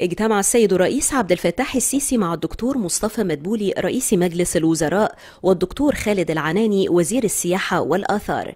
اجتمع السيد الرئيس عبد الفتاح السيسي مع الدكتور مصطفى مدبولي رئيس مجلس الوزراء والدكتور خالد العناني وزير السياحة والآثار.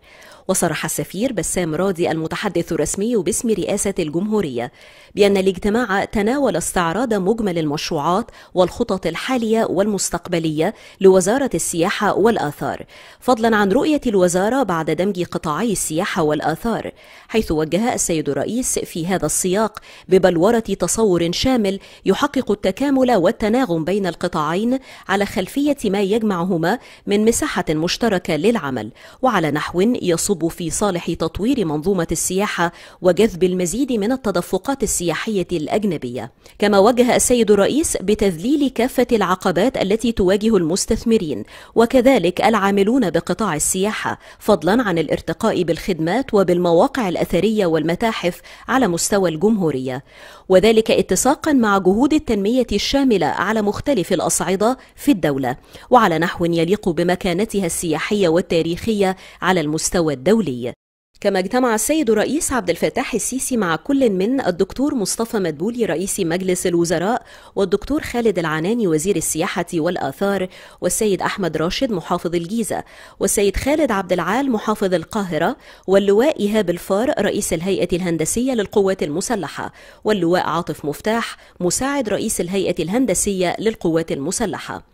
وصرح السفير بسام راضي المتحدث الرسمي باسم رئاسة الجمهورية بأن الاجتماع تناول استعراض مجمل المشروعات والخطط الحالية والمستقبلية لوزارة السياحة والآثار، فضلا عن رؤية الوزارة بعد دمج قطاعي السياحة والآثار، حيث وجه السيد الرئيس في هذا السياق ببلورة تصور شامل يحقق التكامل والتناغم بين القطاعين على خلفية ما يجمعهما من مساحة مشتركة للعمل، وعلى نحو يصب في صالح تطوير منظومة السياحة وجذب المزيد من التدفقات السياحية الأجنبية. كما وجه السيد الرئيس بتذليل كافة العقبات التي تواجه المستثمرين وكذلك العاملون بقطاع السياحة، فضلا عن الارتقاء بالخدمات وبالمواقع الأثرية والمتاحف على مستوى الجمهورية، وذلك اتساقا مع جهود التنمية الشاملة على مختلف الأصعدة في الدولة وعلى نحو يليق بمكانتها السياحية والتاريخية على المستوى الدولي. كما اجتمع السيد الرئيس عبد الفتاح السيسي مع كل من الدكتور مصطفى مدبولي رئيس مجلس الوزراء والدكتور خالد العناني وزير السياحة والآثار والسيد أحمد راشد محافظ الجيزة والسيد خالد عبد العال محافظ القاهرة واللواء إيهاب الفار رئيس الهيئة الهندسية للقوات المسلحة واللواء عاطف مفتاح مساعد رئيس الهيئة الهندسية للقوات المسلحة.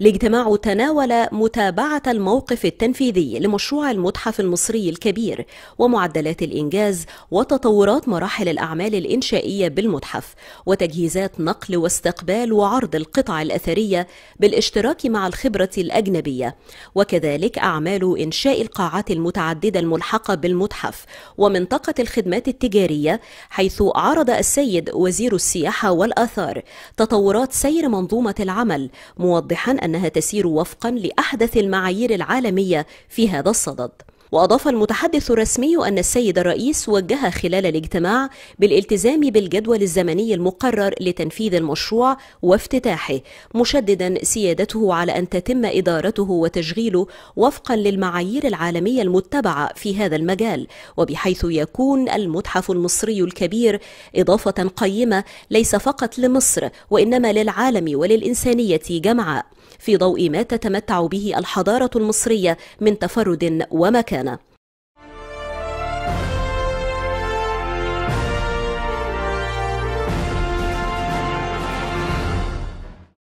الاجتماع تناول متابعة الموقف التنفيذي لمشروع المتحف المصري الكبير ومعدلات الإنجاز وتطورات مراحل الأعمال الإنشائية بالمتحف وتجهيزات نقل واستقبال وعرض القطع الأثرية بالاشتراك مع الخبرة الأجنبية، وكذلك أعمال إنشاء القاعات المتعددة الملحقة بالمتحف ومنطقة الخدمات التجارية، حيث عرض السيد وزير السياحة والآثار تطورات سير منظومة العمل موضحا أنها تسير وفقا لأحدث المعايير العالمية في هذا الصدد. وأضاف المتحدث الرسمي أن السيد الرئيس وجه خلال الاجتماع بالالتزام بالجدول الزمني المقرر لتنفيذ المشروع وافتتاحه، مشددا سيادته على أن تتم إدارته وتشغيله وفقا للمعايير العالمية المتبعة في هذا المجال، وبحيث يكون المتحف المصري الكبير إضافة قيمة ليس فقط لمصر وإنما للعالم وللإنسانية جمعاء، في ضوء ما تتمتع به الحضارة المصرية من تفرد ومكانة.